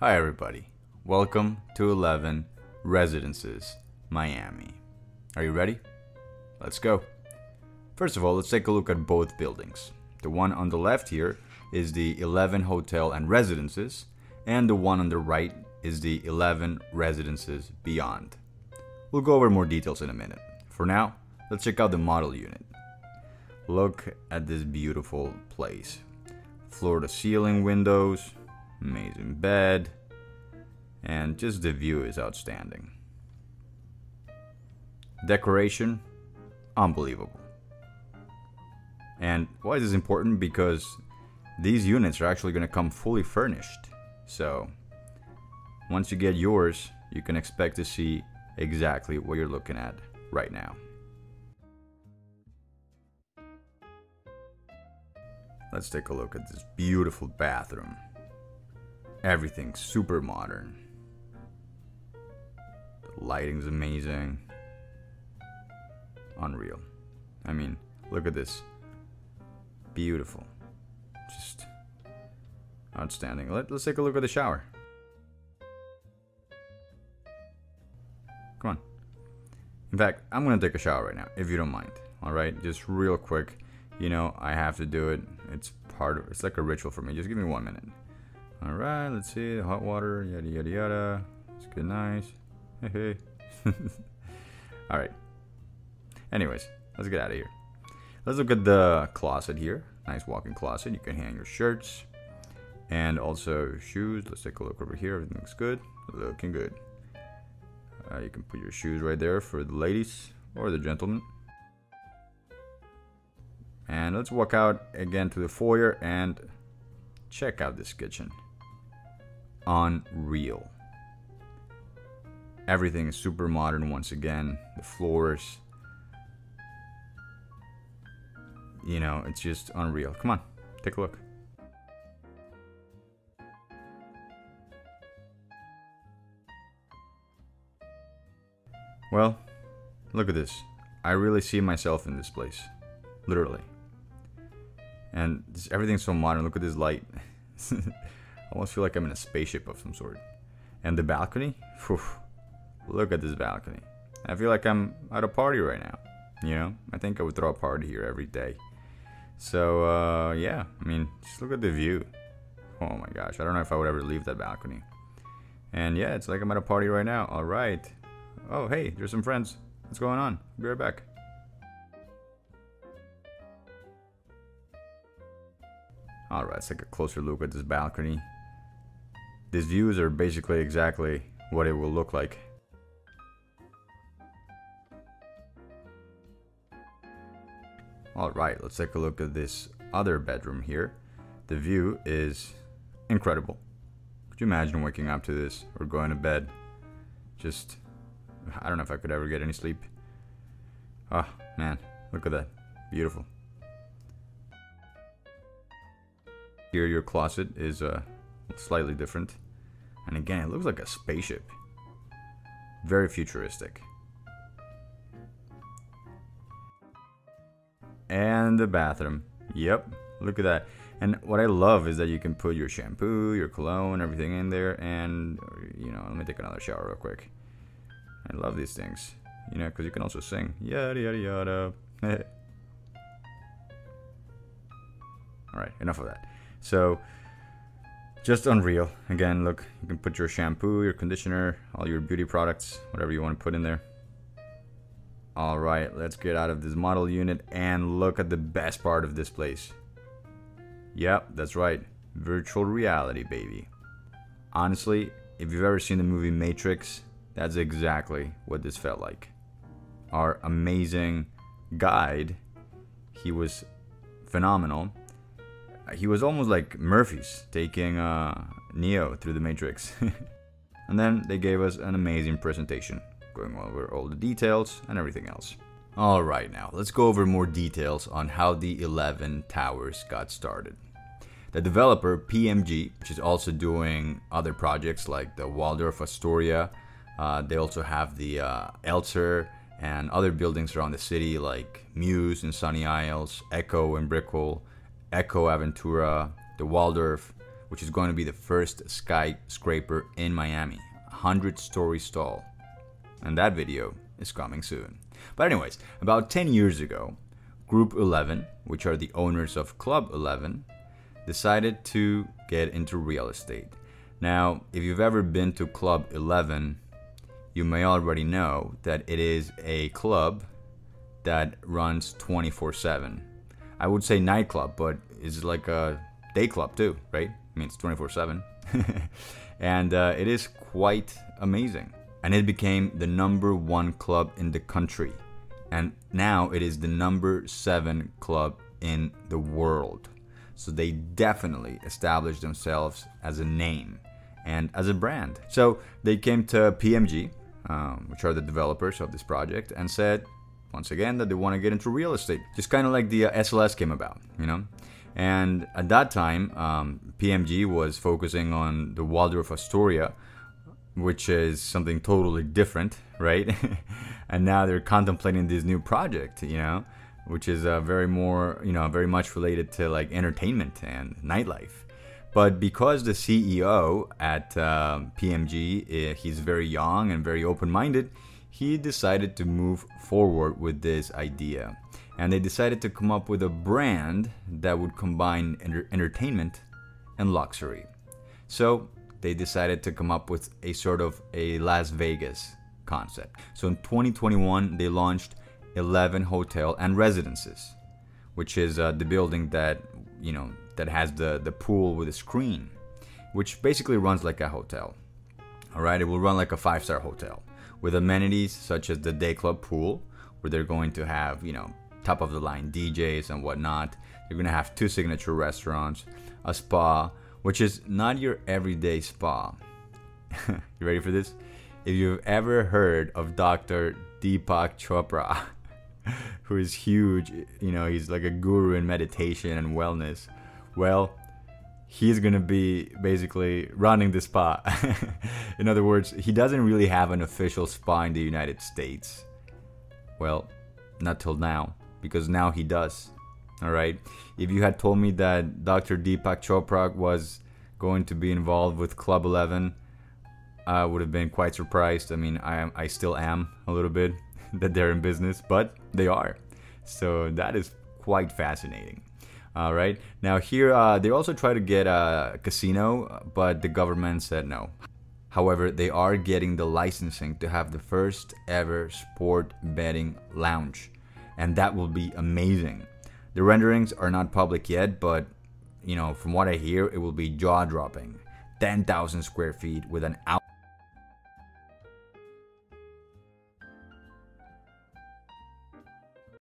Hi everybody, welcome to 11 Residences, Miami. Are you ready? Let's go. First of all, let's take a look at both buildings. The one on the left here is the 11 Hotel and Residences, and the one on the right is the 11 Residences Beyond. We'll go over more details in a minute. For now, let's check out the model unit. Look at this beautiful place. Floor-to-ceiling windows, amazing bed, and just the view is outstanding. Decoration, unbelievable. And why is this important? Because these units are actually going to come fully furnished. So once you get yours, you can expect to see exactly what you're looking at right now. Let's take a look at this beautiful bathroom. Everything's super modern. The lighting's amazing. Unreal. I mean, look at this. Beautiful. Just outstanding. Let's take a look at the shower. Come on. In fact, I'm gonna take a shower right now, if you don't mind. Alright, just real quick. You know, I have to do it. It's like a ritual for me. Just give me 1 minute. All right, let's see, the hot water, yada, yada, yada. It's good, nice. Hey, hey. All right. Anyways, let's get out of here. Let's look at the closet here. Nice walk-in closet. You can hang your shirts and also shoes. Let's take a look over here. Everything looks good. Looking good. You can put your shoes right there for the ladies or the gentlemen. And let's walk out again to the foyer and check out this kitchen. Unreal. Everything is super modern once again. The floors, you know, it's just unreal. Come on, take a look. Well, look at this. I really see myself in this place, literally. And everything's so modern. Look at this light. I almost feel like I'm in a spaceship of some sort. And the balcony? Whew. Look at this balcony. I feel like I'm at a party right now. You know? I think I would throw a party here every day. So, yeah. I mean, just look at the view. Oh my gosh. I don't know if I would ever leave that balcony. And yeah, it's like I'm at a party right now. Alright. Oh, hey. There's some friends. What's going on? I'll be right back. Alright, let's take a closer look at this balcony. These views are basically exactly what it will look like. Alright, let's take a look at this other bedroom here. The view is incredible. Could you imagine waking up to this or going to bed? Just, I don't know if I could ever get any sleep. Oh man, look at that. Beautiful. Here your closet is slightly different, and again it looks like a spaceship. Very futuristic. And the bathroom. Yep, look at that. And what I love is that you can put your shampoo, your cologne, everything in there. And you know, let me take another shower real quick. I love these things, you know, because you can also sing yada yada yada. Alright, enough of that. So, just unreal. Again, look, you can put your shampoo, your conditioner, all your beauty products, whatever you want to put in there. Alright, let's get out of this model unit and look at the best part of this place. Yep, that's right. Virtual reality, baby. Honestly, if you've ever seen the movie Matrix, that's exactly what this felt like. Our amazing guide, he was phenomenal. He was almost like Murphy's, taking Neo through the Matrix. And then they gave us an amazing presentation, going over all the details and everything else. Alright, now let's go over more details on how the 11 Towers got started. The developer PMG, which is also doing other projects like the Waldorf Astoria, they also have the Elser and other buildings around the city like Muse and Sunny Isles, Echo and Brickell, Echo Aventura, the Waldorf, which is going to be the first skyscraper in Miami, 100-story tall. And that video is coming soon. But anyways, about 10 years ago, Group 11, which are the owners of Club 11, decided to get into real estate. Now, if you've ever been to Club 11, you may already know that it is a club that runs 24/7. I would say nightclub, but it's like a day club too, right? I mean, it's 24/7. And it is quite amazing. And it became the #1 club in the country. And now it is the #7 club in the world. So they definitely established themselves as a name and as a brand. So they came to PMG, which are the developers of this project, and said, once again, that they want to get into real estate. Just kind of like the SLS came about, you know? And at that time, PMG was focusing on the Waldorf Astoria, which is something totally different, right? And now they're contemplating this new project, you know, which is very much related to like entertainment and nightlife. But because the CEO at PMG, he's very young and very open-minded, he decided to move forward with this idea. And they decided to come up with a brand that would combine entertainment and luxury. So they decided to come up with a sort of a Las Vegas concept. So in 2021, they launched 11 Hotel and Residences, which is the building that, you know, that has the pool with a screen, which basically runs like a hotel. All right, it will run like a 5-star hotel with amenities such as the day club pool, where they're going to have, you know, top of the line DJs and whatnot. They're going to have 2 signature restaurants, a spa, which is not your everyday spa. You ready for this? If you've ever heard of Dr. Deepak Chopra, who is huge, you know, he's like a guru in meditation and wellness. Well, he's gonna be basically running the spa. In other words, he doesn't really have an official spa in the United States. Well, not till now, because now he does. All right. If you had told me that Dr. Deepak Chopra was going to be involved with Club 11, I would have been quite surprised. I mean, I still am a little bit that they're in business, but they are. So that is quite fascinating. All right. Now here, they also tried to get a casino, but the government said no. However, they are getting the licensing to have the first ever sport betting lounge, and that will be amazing. The renderings are not public yet, but you know, from what I hear, it will be jaw-dropping. 10,000 square feet with an out